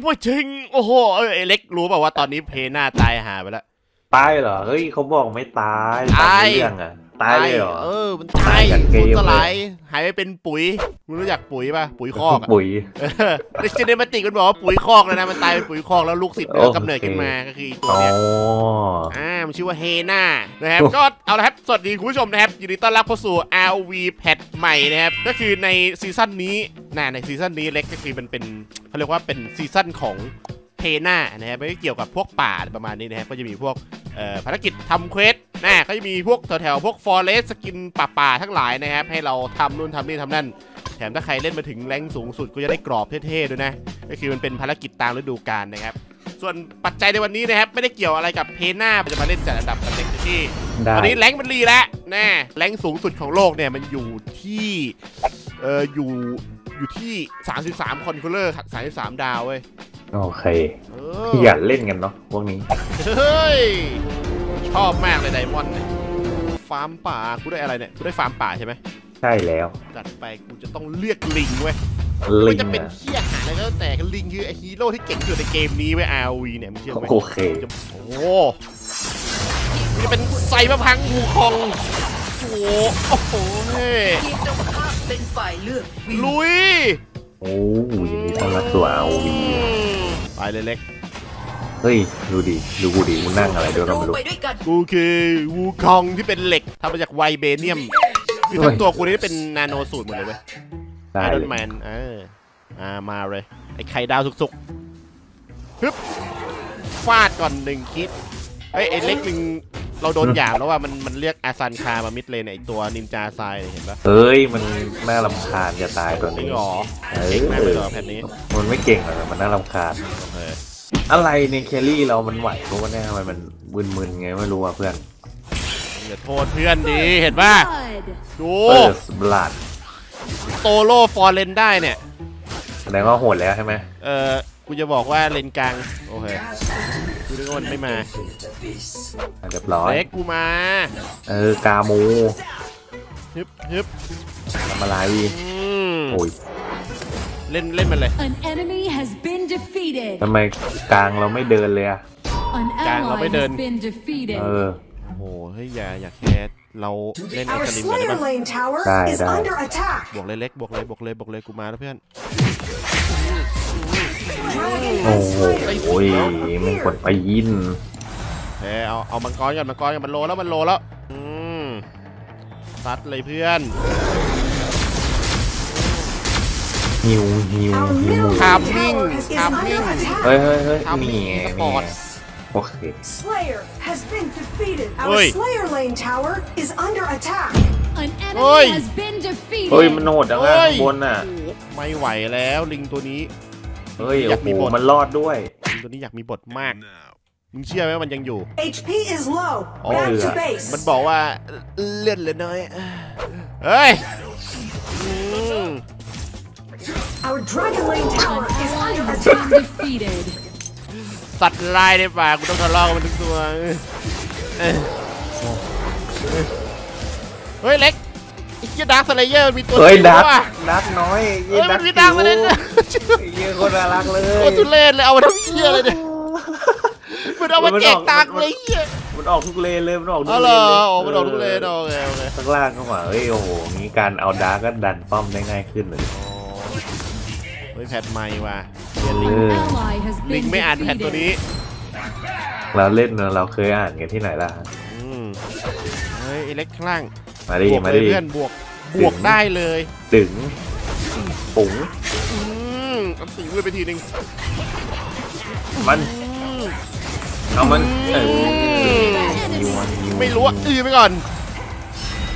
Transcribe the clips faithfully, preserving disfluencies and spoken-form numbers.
ไม่จริงโอ้โหเอเล็กรู้ป่าวว่าตอนนี้เพหน้าตายหาไปแล้วตายเหรอเฮ้ยเขาบอกไม่ตายตายเรื่องอะตายเลยเหรอเออมันตายสูญสลายหายไปเป็นปุ๋ยมึงรู้จักปุ๋ยป่ะปุ๋ยคอกปุ๋ยในซีเนมาติกมันบอกว่าปุ๋ยคอกเลยนะมันตายเป็นปุ๋ยคอกแล้วลูกศิษย์กำเนิดขึ้นมาก็คือตัวเนี้ยอ่ามันชื่อว่าเฮน่านะครับก็เอาละครับสวัสดีคุณผู้ชมนะครับยินดีต้อนรับเข้าสู่ อาร์ โอ วี แพทใหม่นะครับก็คือในซีซั่นนี้น่ะในซีซั่นนี้เล็กก็คือมันเป็นเขาเรียกว่าเป็นซีซั่นของเพน่านะครับไม่เกี่ยวกับพวกป่าประมาณนี้นะครับก็จะมีพวกภารกิจทำเควสน่าก็จะมีพวกแถวๆพวกฟอเรสต์สกินป่าป่าทั้งหลายนะครับให้เราทำนู่นทำนี่ทำนั่นแถมถ้าใครเล่นมาถึงแรงสูงสุดก็จะได้กรอบเท่ๆด้วยนะก็คือมันเป็นภารกิจตามฤดูกาลนะครับส่วนปัจจัยในวันนี้นะครับไม่ได้เกี่ยวอะไรกับเพน่าจะมาเล่นจัดอันดับกันเล็กที่ตอนนี้แรงมันรีแล้วน่าแรงสูงสุดของโลกเนี่ยมันอยู่ที่เอออยู่อยู่ที่สามสิบสามคอนโทรลเลอร์สามสิบสามดาวเว้ยโอเคอย่าเล่นกันเนาะพวกนี้เฮ้ยชอบมากเลยไดมอนด์เนี่ยฟาร์มป่ากูได้อะไรเนี่ยกูได้ฟาร์มป่าใช่ไหมใช่แล้วจัดไปกูจะต้องเลือกลิงเว้ยมันจะเป็นเขี้ยหาอะไรก็แต่ลิงคือไอฮีโร่ที่เก่งที่สุดในเกมนี้เว้ย อาร์ โอ วี เนี่ยมึงเชื่อไหมโอเคโอ้กูจะเป็นไซมะพังงูคองโอ้โหเฮ้ยเป็นฝ่ายเลือกลุยโอ้ยยินดีต้อนรับสู่ อาร์ โอ วี ไปเลยเล็กเฮ้ยดูดิดูกูดิมึงนั่งอะไรเดี๋ยวเราไปดูกูคือวูคองที่เป็นเหล็กทำมาจากไวเบเนียมคือทั้งตัวกูนี่เป็นนาโนสูตรหมดเลยเว้ยไอรอนแมนเอออ่ามาเลยไอไข่ดาวสุกๆฮึบฟาดก่อนหนึ่งคิดไอไอเล็กหนึ่งเราโดนหยาบแล้วว่ามันมันเรียกอาซันคามามิดเลนไอตัวนินจาทรายเห็นปะเฮ้ยมันน่ารำคาญจะตายตัวนี้เก่งมากเลยเหรอแผ่นนี้มันไม่เก่งหรอกมันน่ารำคาญอะไรในแคลรี่เรามันไหวเพราะว่าแน่มันมันมึนๆไงไม่รู้อ่ะเพื่อนอย่าโทษเพื่อนดีเห็นป่ะดูบลัดโตโลฟอร์เรนได้เนี่ยแสดงว่าโหดแล้วใช่ไหมเออกูจะบอกว่าเลนกลางโอเคกูนึกว่ามันไม่มาเรียบร้อยเล็กกูมาเออกาโมฮึบฮึบทำอะไรโอ้ยเล่นเล่นมันเลยทำไมกลางเราไม่เดินเลยอะกลางเราไม่เดินเออโอ้โหเฮ้ยอย่าอย่าแคสเราเล่นไอ้สลิมกันได้ไหมได้ได้บวกเลยเล็กบวกเลยบวกเลยบวกเลยกูมาแล้วเพื่อนโอ้โหมันกดไปยินเออเอาเอามังกรกันมังกรกันมันโลแล้วมันโลแล้วอืมซัดเลยเพื่อนหิวหิวหิวทามมิ่งทามมิ่งเฮ้ยเฮ้ยเฮ้ยมีปอดโอเคเฮ้ยเฮ้ยมันโหดจังเลยบนน่ะไม่ไหวแล้วลิงตัวนี้เฮ้ยอยากมีบทมันรอดด้วยลิงตัวนี้อยากมีบทมากมึงเชื่อไหมมันยังอยู่มันบอกว่าเลื่อนเลยน้อยเฮ้ยสัตว์ลายในป่ากูต้องทะเลาะกับมันทุกตัวเฮ้ยเล็กไอ้เจ้าดาร์คสเลเยอร์มันมีตัวเฮ้ยดาร์คดาร์คน้อยเฮ้ยมันมีดาร์คมาเลยนะเยอะคนน่ารักเลยโคตรทุเรศเลยเอามาทำเหี้ยเลยเนี่ยมันเอามาแจกตังค์เลยเหี้ยมันออกทุกเลนเลยมันออกทุกเลนเลยอ๋อมันออกทุกเลนโอเคโอเคข้างล่างเข้ามาเฮ้ยโอ้โหมีการเอาดาร์คก็ดันป้อมได้ง่ายขึ้นเลยแพทใหม่ว่ะลิงไม่อ่านแพทตัวนี้เราเล่นเราเคยอ่านกันที่ไหนล่ะเฮ้ยเล็กข้างล่างมาดิมาดิเพื่อนบวกบวกได้เลยตึงปุ๋งอันตึงเลยไปทีนึงมันเอามันไม่รู้อ่ะอือไปก่อน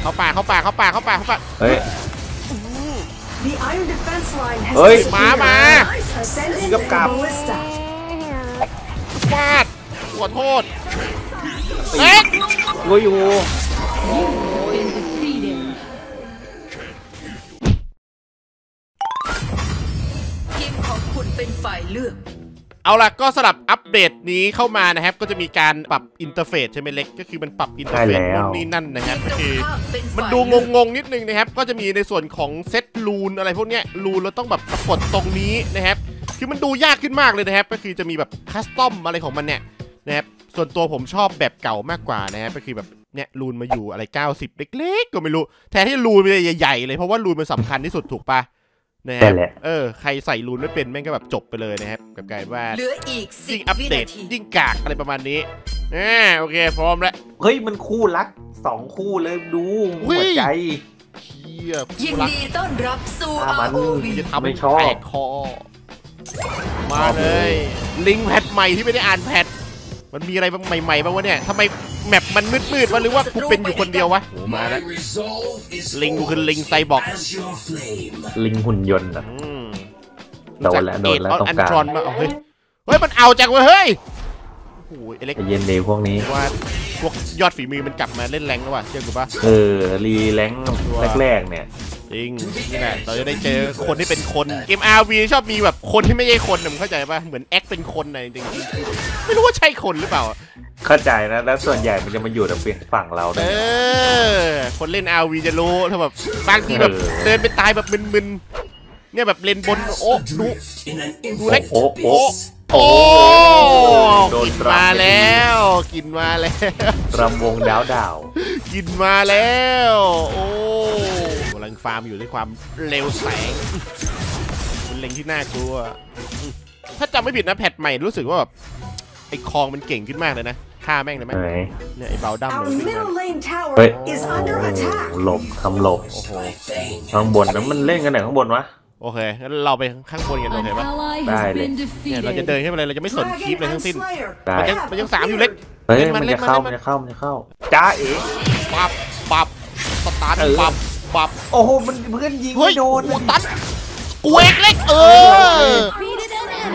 เข้าปากเข้าปากเข้าปากเข้าปากเข้าปากเฮ้ยเฮ้ยมามากับกับฟาดขอโทษเล็กกูอยู่ทีมของคุณเป็นฝ่ายเลือกเอาล่ะก็สลับอัปเดตนี้เข้ามานะครับก็จะมีการปรับอินเทอร์เฟซใช่ไหมเล็กก็คือมันปรับอินเทอร์เฟซนู่นนี่นั่นนะครับคือมันดูงงๆนิดนึงนะครับก็จะมีในส่วนของเซตรูนอะไรพวกเนี้ยรูนเราต้องแบบกดตรงนี้นะครับ คือมันดูยากขึ้นมากเลยนะครับก็คือจะมีแบบคัสตอมอะไรของมันเนี่ยนะครับส่วนตัวผมชอบแบบเก่ามากกว่านะครับก็คือแบบเนี่ยรูนมาอยู่อะไรเก้าสิบเล็กๆก็ไม่รู้แทนที่รูนมันจะใหญ่ๆเลยเพราะว่ารูนมันสำคัญที่สุดถูกปะนะครับเออใครใส่รูนไม่เป็นแม่งก็แบบจบไปเลยนะครับกับการว่ายิ่งอัปเดตยิ่งกากอะไรประมาณนี้อ่าโอเคพร้อมแล้วเฮ้ยมันคู่รักสองคู่เลยดูหัวใจยินดีต้อนรับสู่อาร์ โอ วีจะทำให้แตกคอมาเลยลิงแพทใหม่ที่ไม่ได้อ่านแพทมันมีอะไรใหม่ๆบ้างวะเนี่ยทำไมแมปมันมืดๆวะหรือว่ากูเป็นอยู่คนเดียววะโอ้มาแล้วลิงกูคือลิงไซบอร์กลิงหุ่นยนต์อ่ะโดนแล้วโดนแล้วต้องการเฮ้ยเฮ้ยมันเอาจากเว้ยเฮ้ยโอ้ยเอเล็กเย็นเลยพวกนี้พวกยอดฝีมือมันกลับมาเล่นแรงแล้วว่ะเชื่อกูปะเออรีแรงแรกๆเนี่ยจริงนี่แหละเราจะได้เจอคนที่เป็นคนเกม อาร์ วี ชอบมีแบบคนที่ไม่ใช่คนมึงเข้าใจปะเหมือนแอคเป็นคนอะไรจริงๆไม่รู้ว่าใช่คนหรือเปล่าเข้าใจนะแล้วส่วนใหญ่มันจะมาอยู่แต่เพียงฝั่งเราเออคนเล่น อาร์ วี จะรู้ถ้าแบบบางทีแบบเดินไปตายแบบมึนๆเนี่ยแบบเล่นบนโอ้ดูดูเล็กโอ้โอ้โอ้กินมาแล้วกินมาแล้วรำวงดาวดาวกินมาแล้วโอ้กำลังฟาร์มอยู่ด้วยความเร็วแสงเป็นเล็งที่น่ากลัวถ้าจำไม่ผิดนะแพทใหม่รู้สึกว่าแบบไอ้คองมันเก่งขึ้นมากเลยนะฆ่าแม่งเลยไหมเนี่ยไอ้เบาดั้มเฮ้ยหลบคำหลบโอ้โหข้างบนแล้วมันเล่นกันไหนข้างบนวะโอเคงั้นเราไปข้างบนกันโอเคปะได้เลยเนี่ยเราจะเดินขึ้นไปเลยเราจะไม่สนคลิปเลยทั้งสิ้นมันยังมันยังสามอยู่เล็กเฮ้ยมันจะเข้ามันจะเข้ามันจะเข้าจ้าเอ๋ปับปับสตาร์ทปับปับโอ้โหมันเพื่อนยิงโดนกูตัดกูเอกเล็กเออ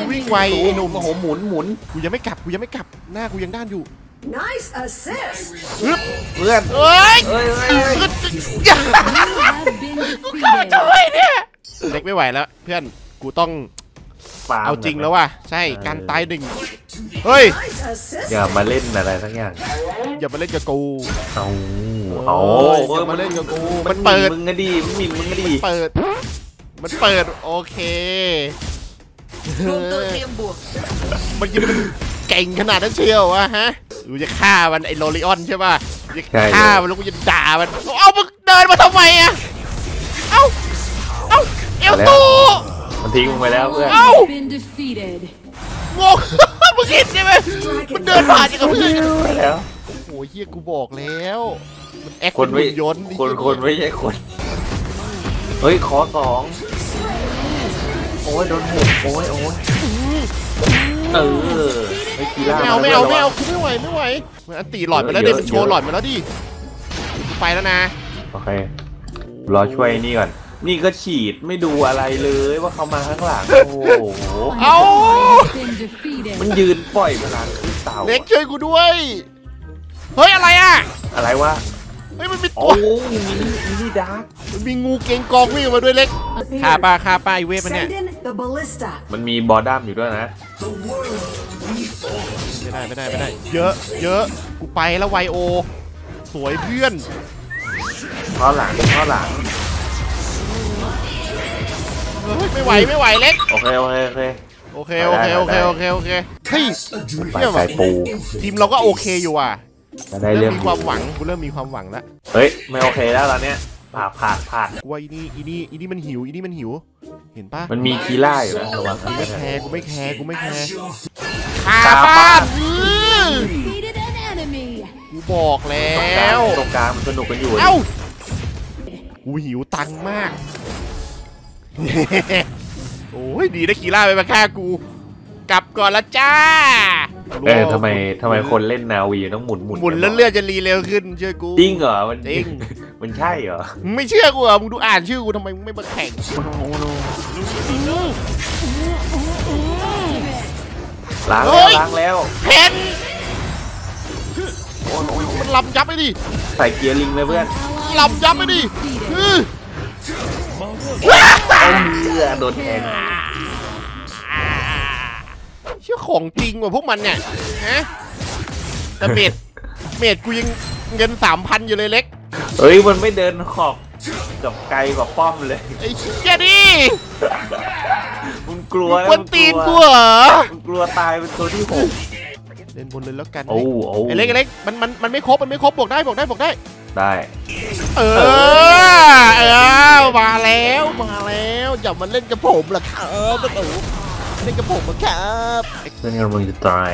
วิ่งไวไอ้หนุ่มโอ้โหหมุนหมุนกูยังไม่กลับกูยังไม่กลับหน้ากูยังด้านอยู่Nice assist เพื่อนเพื่อนเฮ้ยกูเข้ามาช่วยเนี่ยเล็กไม่ไหวแล้วเพื่อนกูต้องเอาจริงแล้วว่ะใช่การตายหนึ่งเฮ้ยอย่ามาเล่นอะไรสักอย่างอย่ามาเล่นกับกูเอาเอาอย่ามาเล่นกับกูมันเปิดมึงก็ดีมันมีมึงก็ดีเปิดมันเปิดโอเคมันยิงมันเก่งขนาดนั้นเชียวอะฮะกูจะฆ่ามันไอโรลิออนใช่ป่ะจะฆ่ามันแล้วกูจะด่ามันเอ้ามึงเดินมาทำไมอะเอ้าเอ้าเอลตูมันทิ้งมึงไปแล้วเพื่อนเอ้าโง่มึงคิดใช่ไหมมันเดินผ่านอย่างกับเพื่อนไปแล้วโอ้ยเฮียกูบอกแล้วมันแอคคนไม่ย้อนคนคนไม่ใช่คนเฮ้ยขอสองโอ้ยโดนหกโอ้ยโอ้ยเออไม่เอาไม่เอาไม่เอาไม่ไหวไม่ไหวมันอันตีหลอดมาแล้วดิมันโชว์หลอดมาแล้วดิไปแล้วนะโอเครอช่วยนี่ก่อนนี่ก็ฉีดไม่ดูอะไรเลยว่าเขามาข้างหลังโอ้โหเอามันยืนปล่อยพลังขึ้นเสาเล็กช่วยกูด้วยเฮ้ยอะไรอะอะไรวะเฮ้ยมันมีตัวมีนี่ดาร์กมันมีงูเกงกองวิ่งมาด้วยเล็กขาปลาขาปลาอีเวฟมันเนี่ยมันมีบอดัมอยู่ด้วยนะไม่ได้ไม่ได้ไม่ได้เยอะเยอะกูไปแล้วไวโอสวยเพื่อนข้อหลังข้อหลังไม่ไหวไม่ไหวเล็กโอเคโอเคโอเคโอเคโอเคโอเคโอเคโอเคเฮ้ยเนี่ยว่ะทีมเราก็โอเคอยู่ว่ะเริ่มมีความหวังกูเริ่มมีความหวังแล้วเฮ้ยไม่โอเคแล้วตอนเนี้ยผ่าผ่าผ่ากลัวอีนี่อีนี่อีนี่มันหิวอีนี่มันหิวเห็นปะมันมีคีร่าอยู่นะระวังกูไม่แคร์กูไม่แคร์กูไม่แคร์ขาป้ากูบอกแล้วตรงกลางมันสนุกกันอยู่เอ้ากูหิวตังมากโอ้ยดีนะคีร่าไปมาฆ่ากูกลับก่อนละจ้าเออทำไมทำไมคนเล่นนาวีต้องหมุนหมุนหมุนแล้วเลือดจะรีเร็วขึ้นเชื่อกูจริงเหรอมันจริงมันใช่เหรอไม่เชื่อกูเหรอมึงดูอ่านชื่อกูทำไมมึงไม่มาแข่งล้างแล้วล้างแล้วเพนมันลำยับไปดิใส่เกียร์ลิงเลยเพื่อนลำยับไปดิโดนแทงเชื่อของจริงว่ะพวกมันเนี่ยฮะแต่เมดเมดกูยังเงินสามพันอยู่เลยเล็กเฮ้ยมันไม่เดินขอบกับไกลกว่าป้อมเลยไอ้เชี่ยดิมึง กลัวกวนตีนกลัวกลัวตายเป็นตัวที่หกเดินบนเลยแล้วกันโอ้โหไอเล็กไอเล็กมันมันมันไม่ครบมันไม่ครบบวกได้บวกได้บวกได้ได้เออเออมาแล้วมาแล้วอย่ามาเล่นกับผมล่ะครับประตูเล่นกับผมล่ะครับเล่นกับมึงจะตาย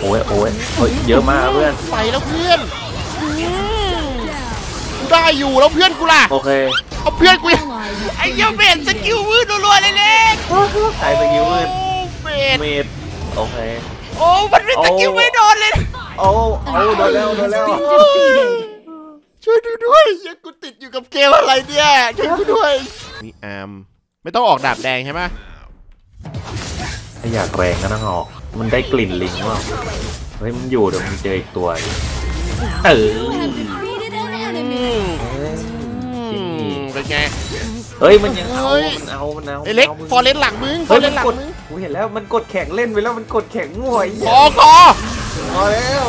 โอ้ยโอ้ยเยอะมากเพื่อนไปแล้วเพื่อนได้อยู่แล้วเพื่อนกูล่ะโอเคเอาเพื่อนกูไอ้เจ้าเบสสกิลมืดรัวๆเลยเล็กใส่สกิลมืดเบสเบสโอเคโอ้มันไม่สกิลไม่โดนเลยโอ้โอ้โดนแล้วโดนแล้วช่วยดูด้วยยังกูติดอยู่กับเกมอะไรเนี่ยช่วยกูด้วยนี่แอมไม่ต้องออกดาบแดงใช่ไหมถ้าอยากแรงก็ต้องออกมันได้กลิ่นลิงหรอเฮ้ยมันอยู่เดี๋ยวมันเจออีกตัวเออเป็นไงเฮ้ยมันยังเอามันเอามันเอาเล็กฟอร์เรสหลังมึงฟอร์เรสหลังมึงกูเห็นแล้วมันกดแข็งเล่นไปแล้วมันกดแข็งงวยคอคอพอแล้ว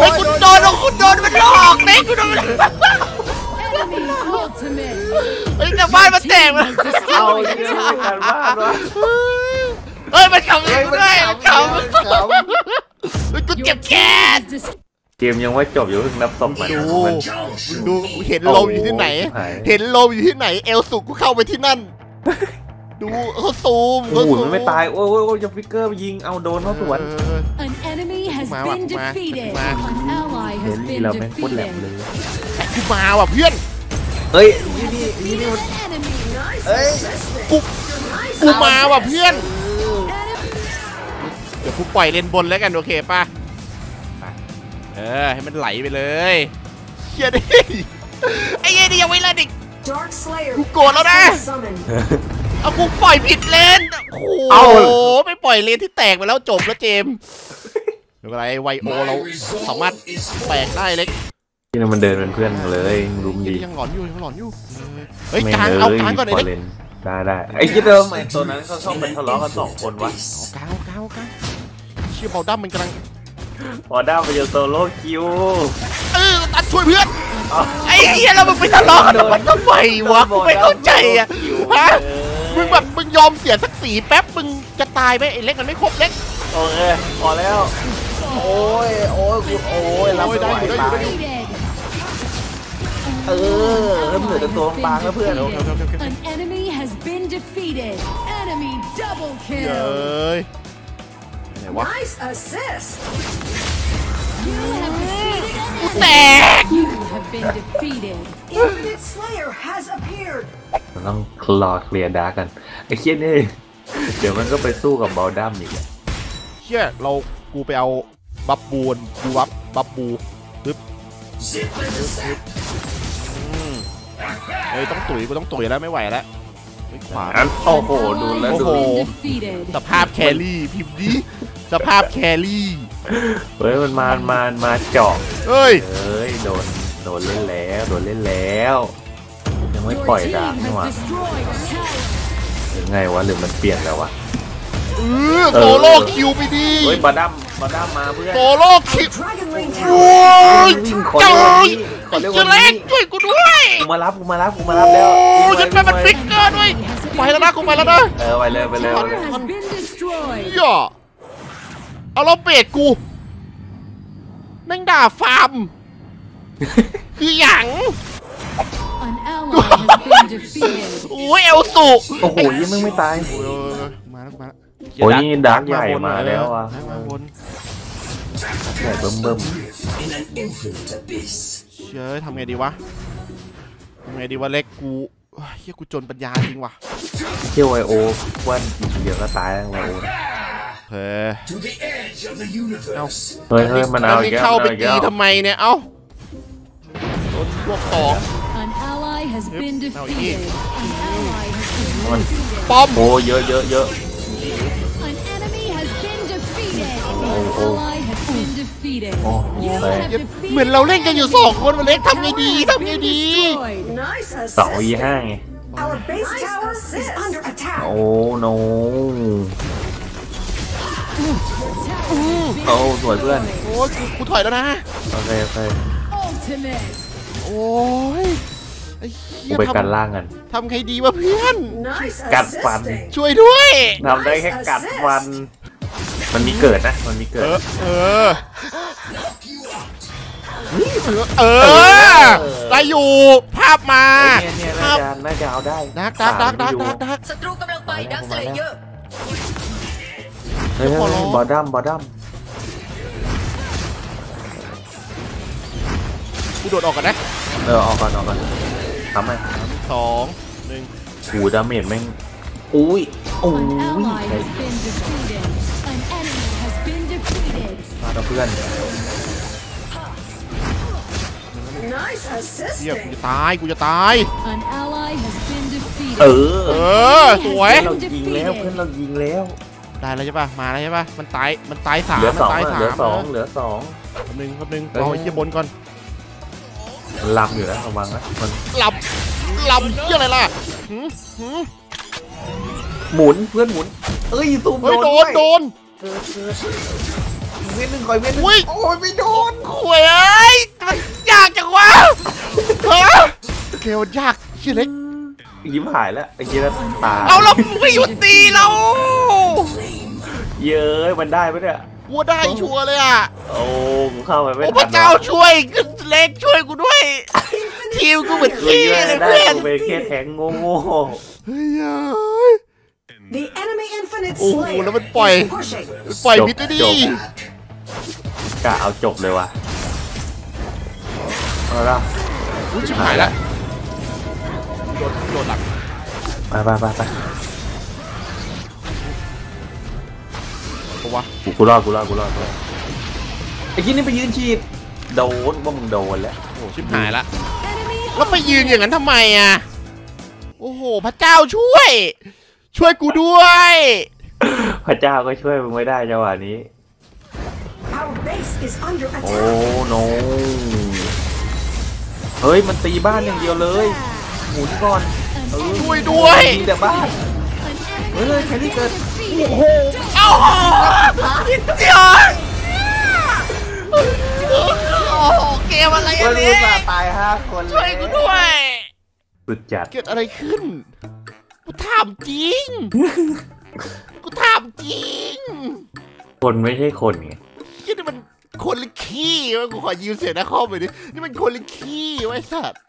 ไอ้คุณโดนคุณโดนมันหลอกเล็กคุณโดนไอ้กระบ้านมาแตกมันเอาเฮ้ยมันขำเลยด้วยมันขำกูเจ็บแขนเกมยังไม่จบอยู่เพิ่งนับศพมันดูเห็นลมอยู่ที่ไหนเห็นลมอยู่ที่ไหนเอลสุกกูเข้าไปที่นั่นดูเขาซูมเขาซูมไม่ตายโอ้โหจะฟิกเกอร์ยิงเอาโดนเขาสวนมาว่ะมาเห็นนี่เราแม่งโคตรแหลมเลยกูมาว่ะเพื่อนเฮ้ยนี่นี่นี่เฮ้ยกูกูมาว่ะเพื่อนเดี๋ยวกูปล่อยเลนบนแล้วกันโอเคป่ะเออให้มันไหลไปเลยเฮียดิไอ้เฮียดิยังไม่ละดิกูโกรธแล้วนะเอากูปล่อยผิดเลนโอ้โหไม่ปล่อยเลนที่แตกไปแล้วจบแล้วเจมดูอะไรไวโอเราสามารถแตกได้เล็กที่นั่นมันเดินเป็นเพื่อนเลยรุมดียังหลอนอยู่ยังหลอนอยู่เฮ้ยกลางเอากลางก่อนเลยได้ได้ไอ้ที่เดิมไอ้ตัวนั้นเขาชอบมันทะเลาะกันสองคนวะกลางกลางกลางเชี่ยบอลดั้มมันกำลังบอลดั้มไปเจอโซโล่คิวเออตัดช่วยเพื่อนไอ้เหี้ยเราไปทะเลาะกันมันก็ไหววะกูไม่เข้าใจอ่ะฮะมึงแบบมึงยอมเสียสักสีแป๊บมึงจะตายไหมไอ้เล็กมันไม่ครบเล็กโอเคพอแล้วโอ้ยโอ้ยกูโอ้ยเราไม่ได้อยู่ได้อยู่เออเริ่มเหลือแต่ตัวบางแล้วเพื่อนโอเคโอเคโอเคเฮ้ยไหนวะแตกมันต้องคลอเคลียร์ดาร์กันไอ้เคียนนี่เดี๋ยวมันก็ไปสู้กับบอลดัมอีกเคียนเรากูไปเอาบับบูนกูวับบับบูปึ๊บเฮ้ยต้องตุ๋ยกูต้องตุ๋ยแล้วไม่ไหวแล้วขวาโอ้โหดูแล้วดูสภาพแครี่พิมพ์ดิสภาพแครี่เฮ้ยมันมามามาเจาะเฮ้ยเฮ้ยโดนโดนเล่นแล้วโดนเล่นแล้วยังไม่ปล่อยดาบนี่หว่าหรือไงวะหรือมันเปลี่ยนแล้ววะโซโล่คิวไปดิเฮ้ยบาดัมบาดัมมาเพื่อนโซโล่คิวโอ้ยเจ้าจะเล็กช่วยกูด้วยกูมารับกูมารับกูมารับแล้วโอ้ยฉันไปมันฟิกเกอร์ด้วยไปแล้วนะกูไปแล้วนะเออไปเลยไปเลยย่อเอาเราเปิดกูแม่งด่าฟาร์มคือหยั่งโอ้ยเอลสุโอ้โหยังมึงไม่ตายมาแล้วมาแล้วโอ้ยนี่ดักใหญ่มาแล้วอ่ะใหญ่เบิ่มเบิ่มเฮ้ยทำไงดีวะทำไงดีวะเล็กกูเฮ้ยกูจนปัญญาจริงว่ะเที่ยวไวโอวันเดี๋ยวก็ตายแล้วไวโอเฮ้ยเฮ้ยมันเอาอีกแล้วเข้าไปตีทำไมเนี่ยเอ้าโดนพวกสองเอาอีกป้อมโอ้เยอะเยอะเยอะเหมือนเราเล่นกันอยู่สองคนเล็กทำไงดีทำไงดีสองยี่ห้าไงโอ้โนโอ้สวยเพื่อนโอ้กูถอยแล้วนะโอเคโอเคโอ้ย ไปกันล่างกันทำใครดีวะเพื่อนกัดฟันช่วยด้วยทำได้แค่กัดฟันมันมีเกิดนะมันมีเกิดเออเออได้อยู่ภาพมาภาพน่าจะเอาได้ดักดักดักดักดักดักศัตรูกำลังไปดักเสลเยอะบอดัมบอดัมกูโดดออกก่อนนะเออออกก่อนออกก่อนทำไหมสองหนึ่งหูดาเมจแม่งอุ้ยอุ้ยมาต่อเพื่อนเดี๋ยวกูจะตายกูจะตายเออเออสวยเรายิงแล้วเพื่อนเรายิงแล้วได้แล้วใช่ป่ะมาแล้วใช่ป่ะมันตายมันตายสามมันตายสามเหลือสองเหลือสองคนหนึ่งคนหนึ่งรอเยี่ยบนก่อนหลับอยู่แล้วระวังนะมันหลับหลับเยี่ยอะไรล่ะหมุนเพื่อนหมุนเอ้ยซูมโดนโดนโดนเว้นหนึ่งคอยเว้นหนึ่งโอ้ยไม่โดนหวยเอ้ยมันยากจังวะเกลียวยากเชี่ยเล็กยิ้มหายแล้วไอ้เชี่ยตาเอาเราไม่หยุดตีเราเย้ยมันได้ไหมเนี่ยวัวได้ชัวร์เลยอ่ะโอ้กูเข้าไปไม่ได้โอ้พระเจ้าช่วยเล็กช่วยกูด้วยทีมกูเหมือนขี้เลยเพื่อนกูเป็นแค่แทงโง่โง่โอ้โหแล้วมันปล่อยปล่อยพิษด้วยดิกะเอาจบเลยว่ะเอาละอุ้ยชิบหายละโดนโดนหลักไปไปไปไปกูรอดกูรอดกูรอดไอ้ที่นี่ไปยืนฉีดโดนว่ามึงโดนแล้วโอ้ชิบหายละแล้วไปยืนอย่างนั้นทำไมอ่ะโอ้โหพระเจ้าช่วยช่วยกูด้วยพระเจ้าก็ช่วยมึงไม่ได้จังหวะนี้โอ้โนเฮ้ยมันตีบ้านอย่างเดียวเลยหมุนก่อนช่วยด้วยมีแต่บ้านเฮ้ยแค่นี้เกิดโอ้โหเอ้าจิตเดียวโอ้โหเกมอะไรอันนี้ตายห้าคนช่วยกูด้วยสุดจัดเกิดอะไรขึ้นกูถามจริงกูถามจริงคนไม่ใช่คนไงนี่มันคนละขี้วะกูขอยืมเสียงนะข้อมูลนี้นี่มันคนละขี้ไว้สัตว์